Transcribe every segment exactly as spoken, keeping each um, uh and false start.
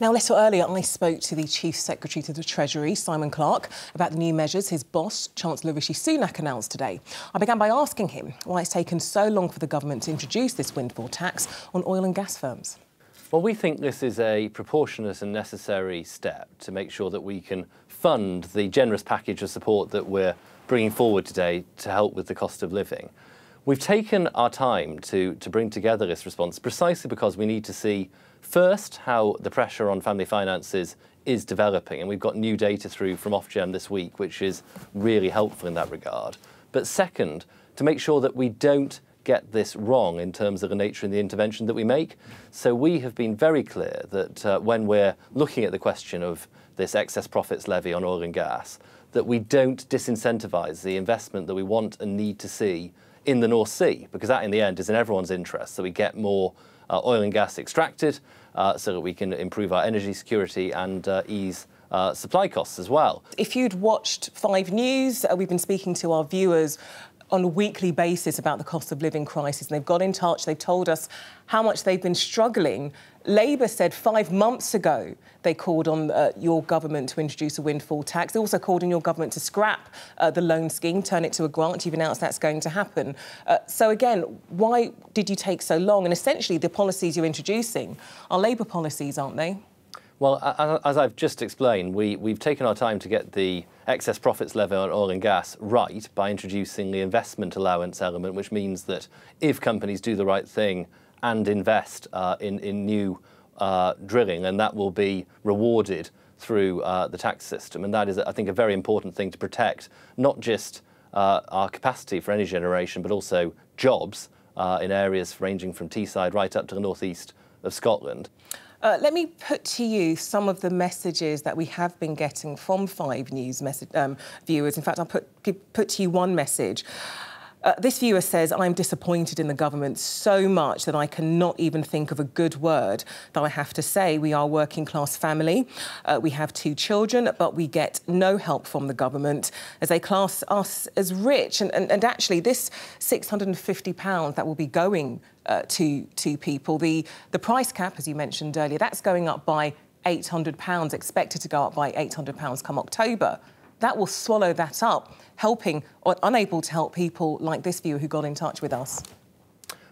Now, a little earlier, I spoke to the Chief Secretary to the Treasury, Simon Clarke, about the new measures his boss, Chancellor Rishi Sunak, announced today. I began by asking him why it's taken so long for the government to introduce this windfall tax on oil and gas firms. Well, we think this is a proportionate and necessary step to make sure that we can fund the generous package of support that we're bringing forward today to help with the cost of living. We've taken our time to, to bring together this response precisely because we need to see first how the pressure on family finances is developing, and we've got new data through from Ofgem this week, which is really helpful in that regard. But second, to make sure that we don't get this wrong in terms of the nature and the intervention that we make. So we have been very clear that uh, when we're looking at the question of this excess profits levy on oil and gas, that we don't disincentivise the investment that we want and need to see in the North Sea, because that in the end is in everyone's interest, so we get more uh, oil and gas extracted uh, so that we can improve our energy security and uh, ease Uh, supply costs as well. If you'd watched Five News, uh, we've been speaking to our viewers on a weekly basis about the cost of living crisis, and they've got in touch, they've told us how much they've been struggling. Labour said five months ago they called on uh, your government to introduce a windfall tax. They also called on your government to scrap uh, the loan scheme, turn it to a grant. You've announced that's going to happen. Uh, so again, why did you take so long? And essentially the policies you're introducing are Labour policies, aren't they? Well, as I've just explained, we, we've taken our time to get the excess profits levy on oil and gas right by introducing the investment allowance element, which means that if companies do the right thing and invest uh, in, in new uh, drilling, then that will be rewarded through uh, the tax system. And that is, I think, a very important thing to protect, not just uh, our capacity for energy generation, but also jobs uh, in areas ranging from Teesside right up to the northeast of Scotland. Uh, let me put to you some of the messages that we have been getting from Five News message, um, viewers. In fact, I'll put, put to you one message. Uh, this viewer says, I'm disappointed in the government so much that I cannot even think of a good word, though I have to say we are a working-class family. Uh, we have two children, but we get no help from the government as they class us as rich. And, and, and actually, this six hundred and fifty pounds that will be going uh, to, to people, the, the price cap, as you mentioned earlier, that's going up by eight hundred pounds, expected to go up by eight hundred pounds come October. That will swallow that up, helping or unable to help people like this viewer who got in touch with us.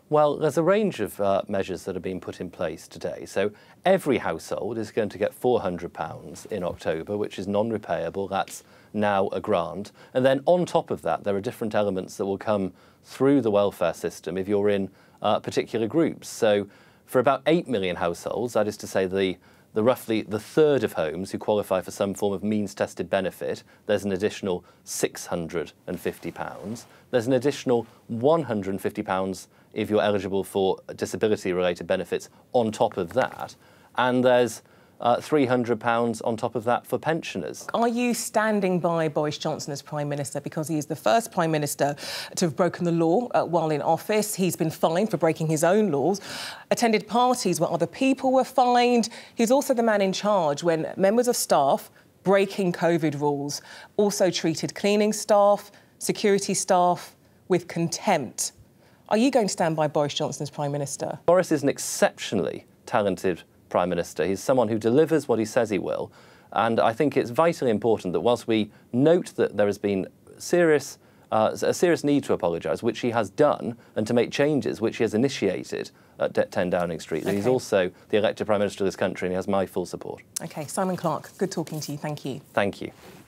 Well, there's a range of uh, measures that are being put in place today. So every household is going to get four hundred pounds in October, which is non-repayable. That's now a grant. And then on top of that, there are different elements that will come through the welfare system if you're in uh, particular groups. So for about eight million households, that is to say the The roughly the third of homes who qualify for some form of means-tested benefit, there's an additional six hundred and fifty pounds. There's an additional one hundred and fifty pounds if you're eligible for disability-related benefits on top of that. And there's uh, three hundred pounds on top of that for pensioners. Are you standing by Boris Johnson as Prime Minister? Because he is the first Prime Minister to have broken the law uh, while in office. He's been fined for breaking his own laws, attended parties where other people were fined. He's also the man in charge when members of staff breaking COVID rules also treated cleaning staff, security staff with contempt. Are you going to stand by Boris Johnson as Prime Minister? Boris is an exceptionally talented Prime Minister. He's someone who delivers what he says he will, and I think it's vitally important that whilst we note that there has been serious, uh, a serious need to apologise, which he has done, and to make changes, which he has initiated at ten Downing Street, okay. He's also the elected Prime Minister of this country and he has my full support. OK, Simon Clarke, good talking to you. Thank you. Thank you.